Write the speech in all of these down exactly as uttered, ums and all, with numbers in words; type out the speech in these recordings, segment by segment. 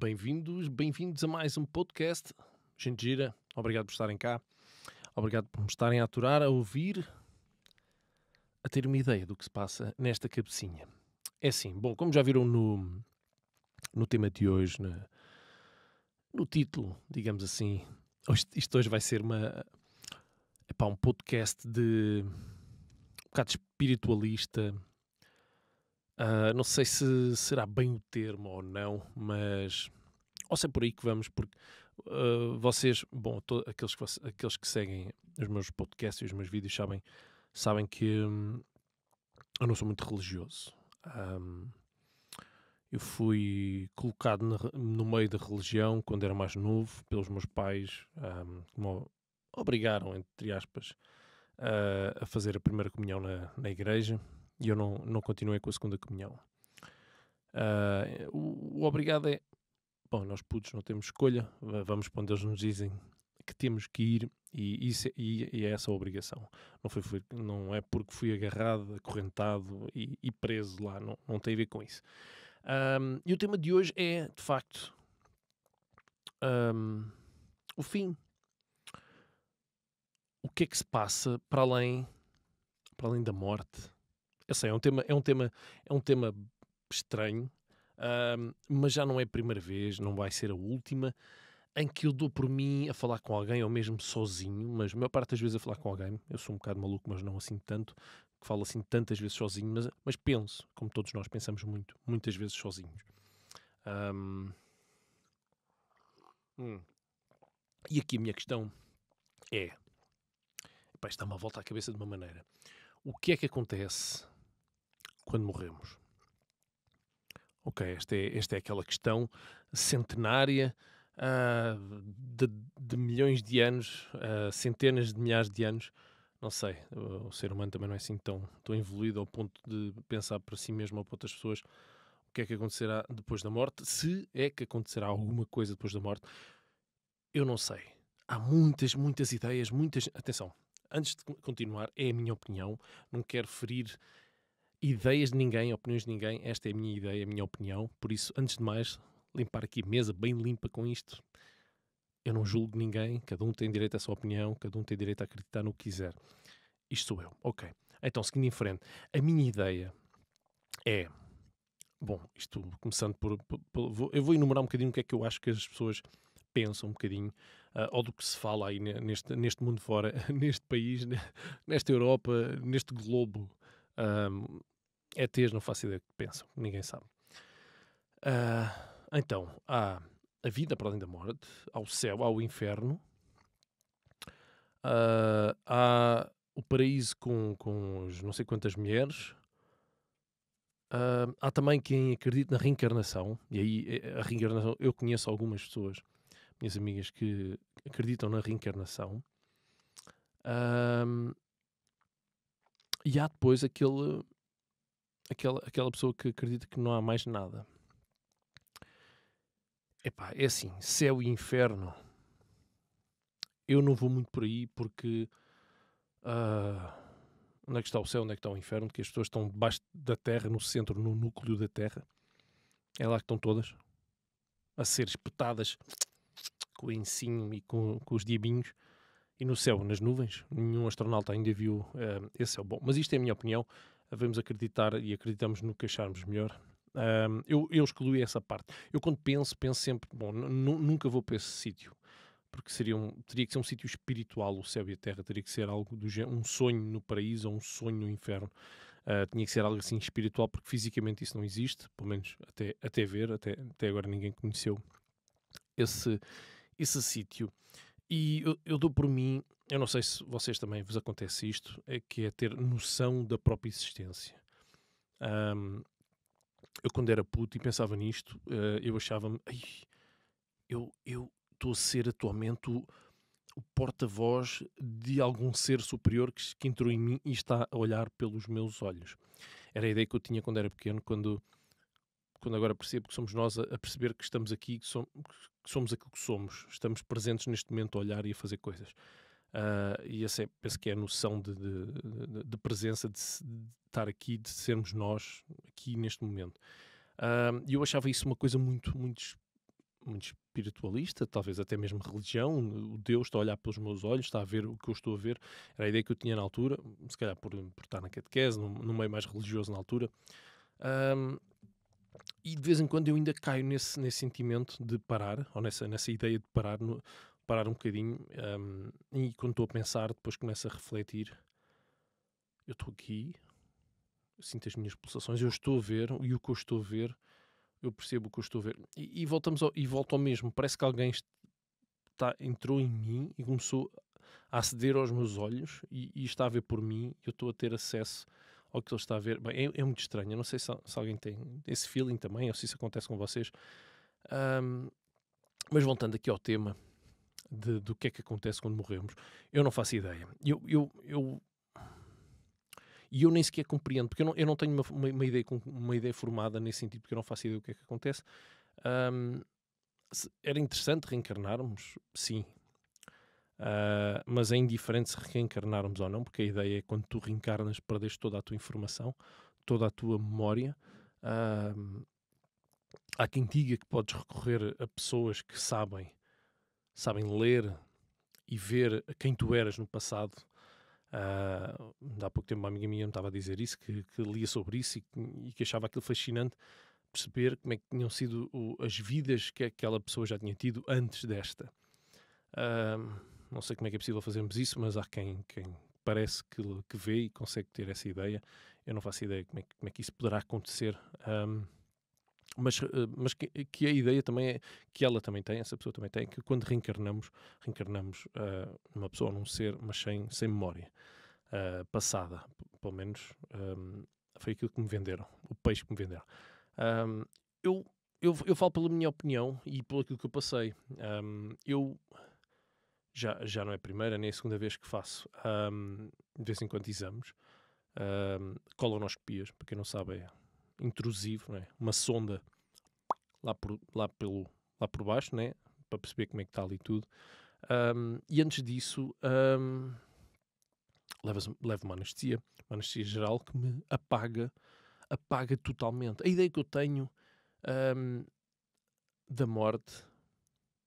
Bem-vindos, bem-vindos a mais um podcast. Gente gira, obrigado por estarem cá, obrigado por me estarem a aturar, a ouvir, a ter uma ideia do que se passa nesta cabecinha. É assim, bom, como já viram no, no tema de hoje, na, no título, digamos assim, hoje, isto hoje vai ser uma, epá, um podcast de um bocado espiritualista. Uh, não sei se será bem o termo ou não, mas... Ou se é por aí que vamos, porque uh, vocês... Bom, to, aqueles, que, aqueles que seguem os meus podcasts e os meus vídeos sabem, sabem que hum, eu não sou muito religioso. Um, eu fui colocado na, no meio da religião quando era mais novo, pelos meus pais, um, que me obrigaram, entre aspas, uh, a fazer a primeira comunhão na, na igreja. E eu não, não continuei com a segunda comunhão. Uh, o, o obrigado é... Bom, nós putos não temos escolha. Vamos para onde eles nos dizem que temos que ir. E, isso é, e, e é essa a obrigação. Não, foi, foi, não é porque fui agarrado, acorrentado e, e preso lá. Não, não tem a ver com isso. Um, e o tema de hoje é, de facto, um, o fim. O que é que se passa para além, para além da morte? Eu sei, é um tema, é um tema, é um tema estranho, um, mas já não é a primeira vez, não vai ser a última, em que eu dou por mim a falar com alguém, ou mesmo sozinho, mas a maior parte das vezes a falar com alguém. Eu sou um bocado maluco, mas não assim tanto, que falo assim tantas vezes sozinho, mas, mas penso, como todos nós pensamos muito, muitas vezes sozinhos. Um, hum. E aqui a minha questão é... Epá, isto dá uma volta à cabeça de uma maneira. O que é que acontece... quando morremos? Ok, esta é, esta é aquela questão centenária uh, de, de milhões de anos, uh, centenas de milhares de anos, não sei, o ser humano também não é assim tão, tão evoluído ao ponto de pensar para si mesmo ou para outras pessoas o que é que acontecerá depois da morte, se é que acontecerá alguma coisa depois da morte, eu não sei. Há muitas, muitas ideias, muitas... Atenção, antes de continuar, é a minha opinião, não quero ferir ideias de ninguém, opiniões de ninguém, esta é a minha ideia, a minha opinião, por isso, antes de mais, limpar aqui a mesa bem limpa com isto. Eu não julgo ninguém, cada um tem direito à sua opinião, cada um tem direito a acreditar no que quiser. Isto sou eu, ok. Então, seguindo em frente, a minha ideia é, bom, isto começando por, por, por vou, eu vou enumerar um bocadinho o que é que eu acho que as pessoas pensam um bocadinho, uh, ou do que se fala aí neste, neste mundo fora, neste país, nesta Europa, neste globo. Um, E Tês, não faço ideia do que pensam, ninguém sabe. Uh, então, há a vida para além da morte, há o céu, há o inferno, uh, há o paraíso com, com os não sei quantas mulheres, uh, há também quem acredita na reencarnação, e aí a reencarnação, eu conheço algumas pessoas, minhas amigas, que acreditam na reencarnação. Uh, E há depois aquele, aquela, aquela pessoa que acredita que não há mais nada. Epá, é assim, céu e inferno. Eu não vou muito por aí porque... Uh, onde é que está o céu, onde é que está o inferno? Que as pessoas estão debaixo da terra, no centro, no núcleo da terra. É lá que estão todas a ser espetadas com o encinho e com, com os diabinhos. E no céu, nas nuvens, nenhum astronauta ainda viu um, esse céu. Bom, mas isto é a minha opinião. Devemos acreditar e acreditamos no que acharmos melhor. Um, eu, eu excluí essa parte. Eu quando penso, penso sempre, bom, nunca vou para esse sítio. Porque seria um, teria que ser um sítio espiritual, o céu e a terra. Teria que ser algo do género, um sonho no paraíso ou um sonho no inferno. Uh, tinha que ser algo assim espiritual, porque fisicamente isso não existe. Pelo menos até, até ver, até, até agora ninguém conheceu esse, esse sítio. E eu, eu dou por mim, eu não sei se vocês também vos acontece isto, é que é ter noção da própria existência. Um, eu quando era puto e pensava nisto, uh, eu achava-me, eu estou a ser atualmente o, o porta-voz de algum ser superior que, que entrou em mim e está a olhar pelos meus olhos. Era a ideia que eu tinha quando era pequeno, quando... quando agora percebo que somos nós a perceber que estamos aqui, que somos, que somos aquilo que somos. Estamos presentes neste momento a olhar e a fazer coisas. Uh, e essa é, penso que é a noção de, de, de presença, de, de estar aqui, de sermos nós aqui neste momento. E uh, eu achava isso uma coisa muito, muito muito espiritualista, talvez até mesmo religião, o Deus está a olhar pelos meus olhos, está a ver o que eu estou a ver, era a ideia que eu tinha na altura, se calhar por, por estar na catequese, num, num meio mais religioso na altura, um, e de vez em quando eu ainda caio nesse, nesse sentimento de parar, ou nessa, nessa ideia de parar, no, parar um bocadinho, um, e quando estou a pensar, depois começo a refletir, eu estou aqui, eu sinto as minhas pulsações, eu estou a ver, e o que eu estou a ver, eu percebo o que eu estou a ver. E, e, voltamos ao, e volto ao mesmo. Parece que alguém está, entrou em mim e começou a aceder aos meus olhos e, e está a ver por mim. Eu estou a ter acesso ao que ele está a ver. Bem, é, é muito estranho. Eu não sei se, se alguém tem esse feeling também ou se isso acontece com vocês. Um, mas voltando aqui ao tema de, do que é que acontece quando morremos, eu não faço ideia. Eu... eu, eu E eu nem sequer compreendo, porque eu não, eu não tenho uma, uma, uma, ideia, uma ideia formada nesse sentido, porque eu não faço ideia do que é que acontece. Um, era interessante reencarnarmos? Sim. Uh, mas é indiferente se reencarnarmos ou não, porque a ideia é quando tu reencarnas, perdes toda a tua informação, toda a tua memória. Uh, há quem diga que podes recorrer a pessoas que sabem, sabem ler e ver quem tu eras no passado. Uh, há pouco tempo uma amiga minha me estava a dizer isso, que, que lia sobre isso e que, e que achava aquilo fascinante, perceber como é que tinham sido o, as vidas que aquela pessoa já tinha tido antes desta. Uh, não sei como é que é possível fazermos isso, mas há quem, quem parece que, que vê e consegue ter essa ideia. Eu não faço ideia como é que, como é que isso poderá acontecer, um, mas, mas que, que a ideia também é que ela também tem, essa pessoa também tem, que quando reencarnamos, reencarnamos uh, uma pessoa, num ser, mas sem, sem memória uh, passada, pelo menos um, foi aquilo que me venderam, o peixe que me venderam. Um, eu, eu, eu falo pela minha opinião e pelo aquilo que eu passei. Um, eu já, já não é a primeira nem a segunda vez que faço, um, de vez em quando exames, um, colonoscopias, para quem não sabe é intrusivo, não é? Uma sonda lá por, lá pelo, lá por baixo, não é? Para perceber como é que está ali tudo. Um, e antes disso, um, levo uma anestesia, uma anestesia geral que me apaga, apaga totalmente. A ideia que eu tenho um, da morte,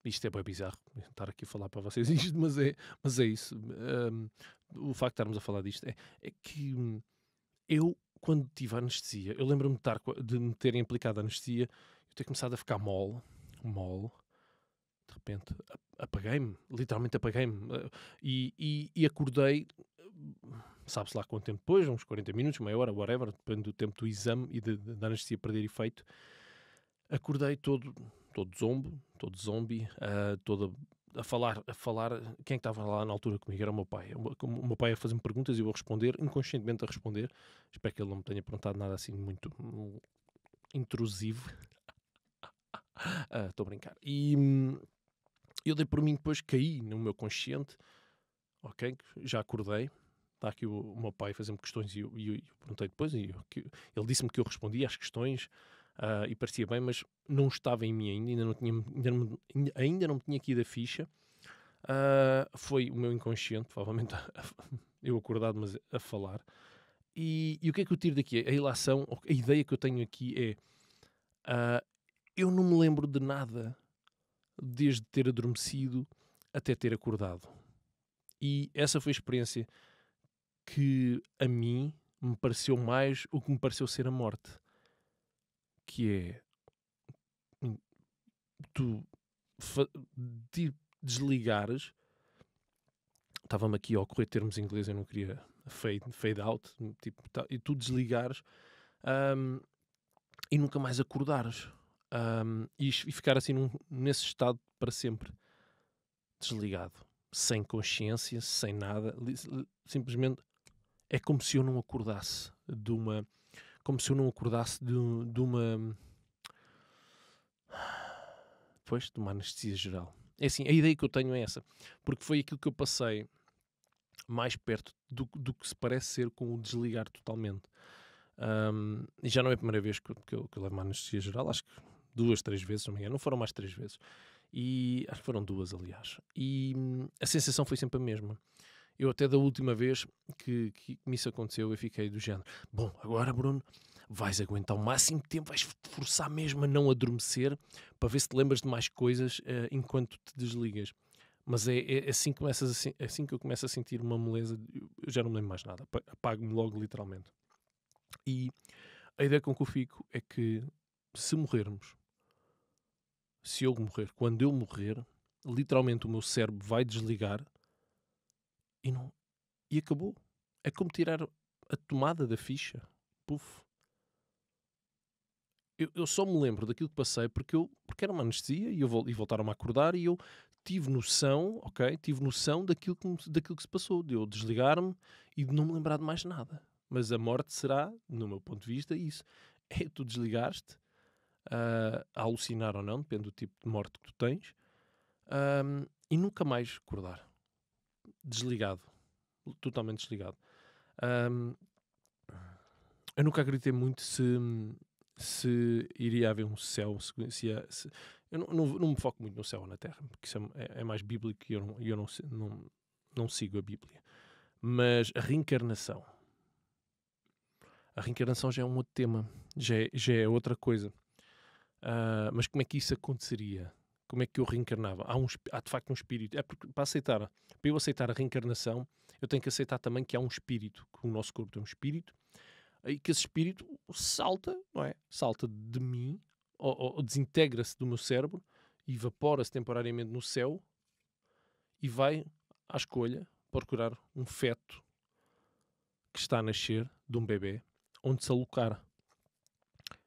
isto é bem bizarro, estar aqui a falar para vocês isto, mas é, mas é isso. Um, o facto de estarmos a falar disto é, é que hum, eu... Quando tive a anestesia, eu lembro-me de, de me terem aplicado a anestesia, eu ter começado a ficar mole, mole, de repente apaguei-me, literalmente apaguei-me, e, e, e acordei, sabe-se lá quanto tempo depois, uns quarenta minutos, meia hora, whatever, depende do tempo do exame e de, de, da anestesia perder efeito, acordei todo, todo zombo, todo zombi, uh, todo a falar, a falar, quem estava lá na altura comigo era o meu pai. O meu pai ia fazer-me perguntas e eu a responder, inconscientemente a responder. Espero que ele não me tenha perguntado nada assim muito intrusivo. Estou uh, a brincar. E hum, eu dei por mim, depois caí no meu consciente. Ok, já acordei. Está aqui o, o meu pai a fazer-me questões e eu, eu, eu perguntei depois. E eu, que, ele disse-me que eu respondia às questões. Uh, e parecia bem, mas não estava em mim ainda, ainda não tinha, ainda não, ainda não tinha aqui da ficha. Uh, foi o meu inconsciente, provavelmente, a, a, eu acordado, mas a falar. E, e o que é que eu tiro daqui? A ilação, a ideia que eu tenho aqui é, uh, eu não me lembro de nada desde ter adormecido até ter acordado. E essa foi a experiência que a mim me pareceu mais o que me pareceu ser a morte. Que é tu de desligares. Estava-me aqui a ocorrer termos em inglês, eu não queria fade, fade out, tipo, tá, e tu desligares um, e nunca mais acordares um, e, e ficar assim num, nesse estado para sempre, desligado, sem consciência, sem nada, simplesmente é como se eu não acordasse de uma. Como se eu não acordasse de, de uma... Pois, de uma anestesia geral. É assim, a ideia que eu tenho é essa. Porque foi aquilo que eu passei mais perto do, do que se parece ser com o desligar totalmente. Um, e já não é a primeira vez que eu, que, eu, que eu levo uma anestesia geral. Acho que duas, três vezes, não me engano. Não foram mais três vezes. E acho que foram duas, aliás. E a sensação foi sempre a mesma. Eu até da última vez que, que, que isso aconteceu, eu fiquei do género. Bom, agora Bruno, vais aguentar o máximo tempo, vais forçar mesmo a não adormecer para ver se te lembras de mais coisas uh, enquanto te desligas. Mas é, é assim, que começas a, assim que eu começo a sentir uma moleza, eu já não me lembro mais nada, apago-me logo literalmente. E a ideia com que eu fico é que se morrermos, se eu morrer, quando eu morrer, literalmente o meu cérebro vai desligar e, não, e acabou. É como tirar a tomada da ficha. Puf. Eu, eu só me lembro daquilo que passei porque, eu, porque era uma anestesia e, eu, e voltaram-me a acordar e eu tive noção, ok? Tive noção daquilo que, daquilo que se passou, de eu desligar-me e de não me lembrar de mais nada. Mas a morte será, no meu ponto de vista, isso. É tu desligaste, uh, a alucinar ou não, depende do tipo de morte que tu tens, um, e nunca mais acordar. Desligado. Totalmente desligado. Um, eu nunca acreditei muito se, se iria haver um céu. Se, se, se, eu não, não, não me foco muito no céu ou na terra, porque isso é, é mais bíblico e eu, não, eu não, não, não sigo a Bíblia. Mas a reencarnação. A reencarnação já é um outro tema, já é, já é outra coisa. Uh, mas como é que isso aconteceria? Como é que eu reencarnava? Há, um, há de facto um espírito. É porque para, aceitar, para eu aceitar a reencarnação, eu tenho que aceitar também que há um espírito, que o nosso corpo tem um espírito, e que esse espírito salta, não é? Salta de mim, ou, ou desintegra-se do meu cérebro, evapora-se temporariamente no céu e vai à escolha procurar um feto que está a nascer de um bebê, onde se alocar.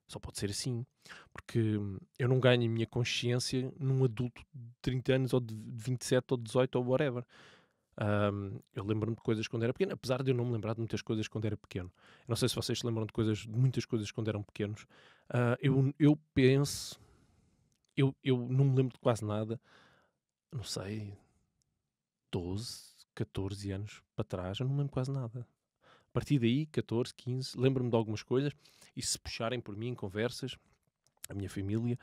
Só pode ser assim, porque eu não ganho a minha consciência num adulto de trinta anos, ou de vinte e sete, ou de dezoito, ou whatever. Um, eu lembro-me de coisas quando era pequeno, apesar de eu não me lembrar de muitas coisas quando era pequeno. Eu não sei se vocês se lembram de, coisas, de muitas coisas quando eram pequenos. Uh, eu, eu penso... Eu, eu não me lembro de quase nada. Não sei... doze, catorze anos para trás, eu não me lembro quase nada. A partir daí, catorze, quinze, lembro-me de algumas coisas e se puxarem por mim em conversas, a minha família,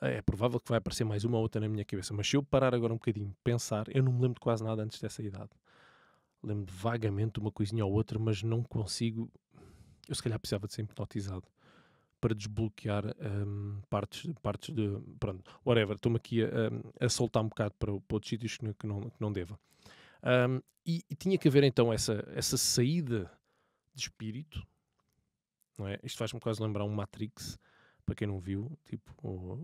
é provável que vai aparecer mais uma ou outra na minha cabeça. Mas se eu parar agora um bocadinho, pensar, eu não me lembro de quase nada antes dessa idade. Lembro-me vagamente de uma coisinha ou outra, mas não consigo... Eu se calhar precisava de ser hipnotizado para desbloquear um, partes, partes de... Pronto, whatever, estou-me aqui a, a soltar um bocado para, para outros sítios que não, que não deva. Um, e, e tinha que haver então essa, essa saída de espírito, não é? Isto faz-me quase lembrar um Matrix, para quem não viu, tipo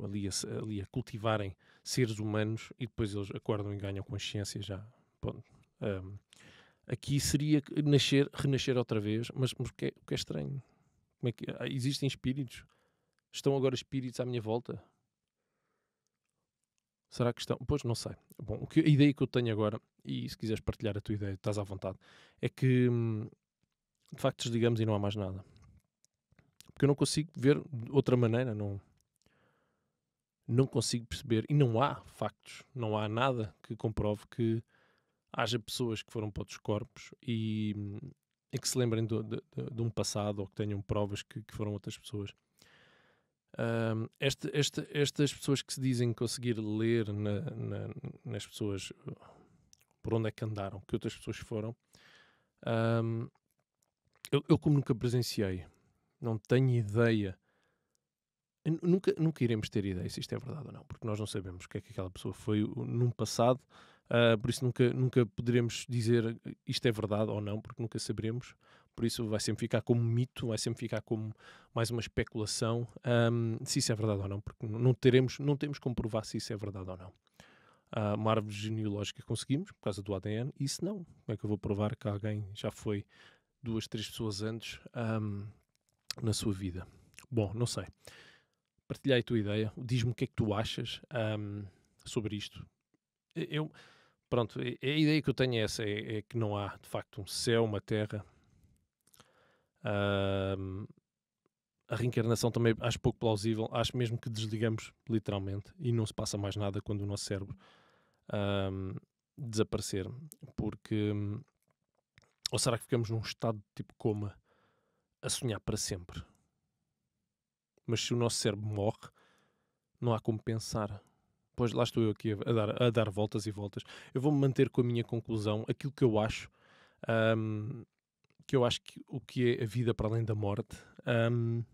ali a, ali a cultivarem seres humanos e depois eles acordam e ganham consciência já. Bom, um, aqui seria nascer, renascer outra vez, mas, mas o, que é, o que é estranho? Como é que, existem espíritos? Estão agora espíritos à minha volta? Será que estão? Pois, não sei. Bom, o que, a ideia que eu tenho agora, e se quiseres partilhar a tua ideia, estás à vontade, é que... Hum, de facto desligamos e não há mais nada. Porque eu não consigo ver de outra maneira, não, não consigo perceber. E não há factos, não há nada que comprove que haja pessoas que foram para outros corpos e, e que se lembrem do, de, de um passado ou que tenham provas que, que foram outras pessoas. Um, este, este, estas pessoas que se dizem conseguir ler na, na, nas pessoas por onde é que andaram, que outras pessoas foram... Um, Eu, eu como nunca presenciei, não tenho ideia, nunca, nunca iremos ter ideia se isto é verdade ou não, porque nós não sabemos o que é que aquela pessoa foi num passado, uh, por isso nunca, nunca poderemos dizer isto é verdade ou não, porque nunca saberemos, por isso vai sempre ficar como mito, vai sempre ficar como mais uma especulação, um, se isso é verdade ou não, porque não, teremos, não temos como provar se isso é verdade ou não. Uh, uma árvore genealógica conseguimos, por causa do A D N, isso não, como é que eu vou provar que alguém já foi... duas, três pessoas antes um, na sua vida. Bom, não sei. Partilhei a tua ideia. Diz-me o que é que tu achas um, sobre isto. Eu, pronto, a ideia que eu tenho é essa, é, é que não há, de facto, um céu, uma terra. Um, a reencarnação também acho pouco plausível. Acho mesmo que desligamos, literalmente, e não se passa mais nada quando o nosso cérebro um, desaparecer. Porque... Ou será que ficamos num estado de tipo coma a sonhar para sempre? Mas se o nosso cérebro morre, não há como pensar. Pois lá estou eu aqui a dar, a dar voltas e voltas. Eu vou-me manter com a minha conclusão, aquilo que eu acho, um, que eu acho que o que é a vida para além da morte, um,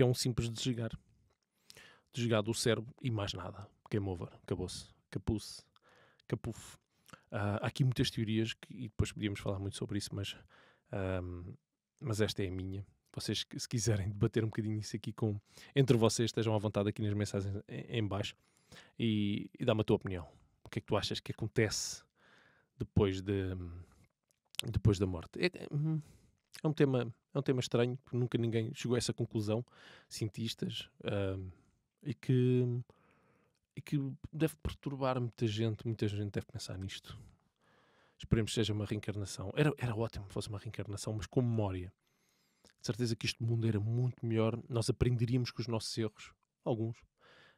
que é um simples desligar. Desligar do cérebro e mais nada. Game over. Acabou-se. Capuz. Capuf. Uh, há aqui muitas teorias que, e depois podíamos falar muito sobre isso, mas, uh, mas esta é a minha. Vocês, se quiserem debater um bocadinho isso aqui com, entre vocês, estejam à vontade aqui nas mensagens em, em baixo e, e dá-me a tua opinião. O que é que tu achas que acontece depois, de, depois da morte? É, é, um tema, é um tema estranho, porque nunca ninguém chegou a essa conclusão, cientistas, uh, e que... e que deve perturbar muita gente, muita gente deve pensar nisto. Esperemos que seja uma reencarnação. Era, era ótimo que fosse uma reencarnação, mas com memória. De certeza que este mundo era muito melhor, nós aprenderíamos com os nossos erros, alguns.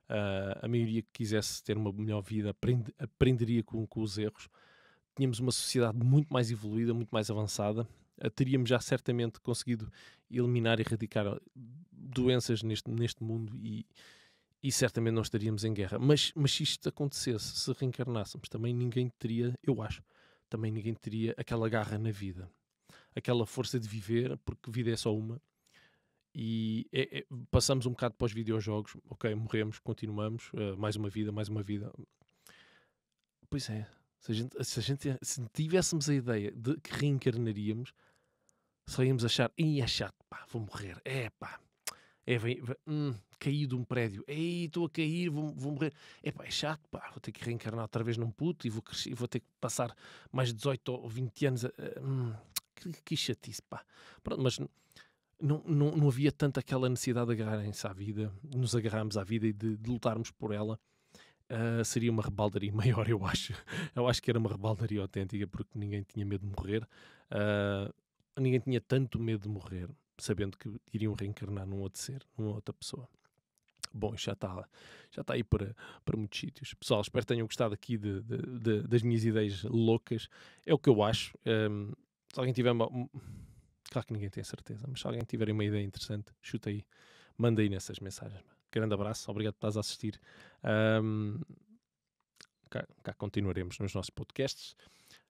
Uh, a maioria que quisesse ter uma melhor vida aprende, aprenderia com, com os erros. Tínhamos uma sociedade muito mais evoluída, muito mais avançada. Uh, teríamos já certamente conseguido eliminar e erradicar doenças neste, neste mundo e... e certamente não estaríamos em guerra. Mas, mas se isto acontecesse, se reencarnássemos, também ninguém teria, eu acho, também ninguém teria aquela garra na vida. Aquela força de viver, porque vida é só uma. E é, é, passamos um bocado para os videojogos. Ok, morremos, continuamos. Uh, mais uma vida, mais uma vida. Pois é. Se, a gente, se, a gente, se tivéssemos a ideia de que reencarnaríamos, só íamos achar, ia achar, pá, vou morrer. É, pá. É, vem, vem, hum, caí de um prédio. Ei, estou a cair, vou, vou morrer. É, pá, é chato, pá, vou ter que reencarnar outra vez num puto e vou, crescer, vou ter que passar mais de dezoito ou vinte anos. A, hum, que, que chatice, pá. Pronto, mas não, não, não havia tanto aquela necessidade de agarrarem-se à vida, nos agarrarmos à vida e de, de lutarmos por ela. Uh, seria uma rebaldaria maior, eu acho. Eu acho que era uma rebaldaria autêntica, porque ninguém tinha medo de morrer. Uh, ninguém tinha tanto medo de morrer, sabendo que iriam reencarnar num outro ser, numa outra pessoa. Bom, já está já tá aí para, para muitos sítios. Pessoal, espero que tenham gostado aqui de, de, de, das minhas ideias loucas. É o que eu acho. Um, se alguém tiver... Uma... Claro que ninguém tem certeza, mas se alguém tiver uma ideia interessante, chuta aí. Manda aí nessas mensagens. Grande abraço. Obrigado por estás a assistir. Um, cá, cá continuaremos nos nossos podcasts.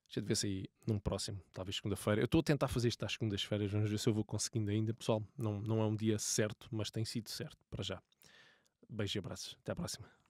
Já devia sair num próximo, talvez segunda-feira. Eu estou a tentar fazer isto às segundas-feiras, vamos ver se eu vou conseguindo ainda. Pessoal, não, não é um dia certo, mas tem sido certo para já. Beijos e abraços. Até à próxima.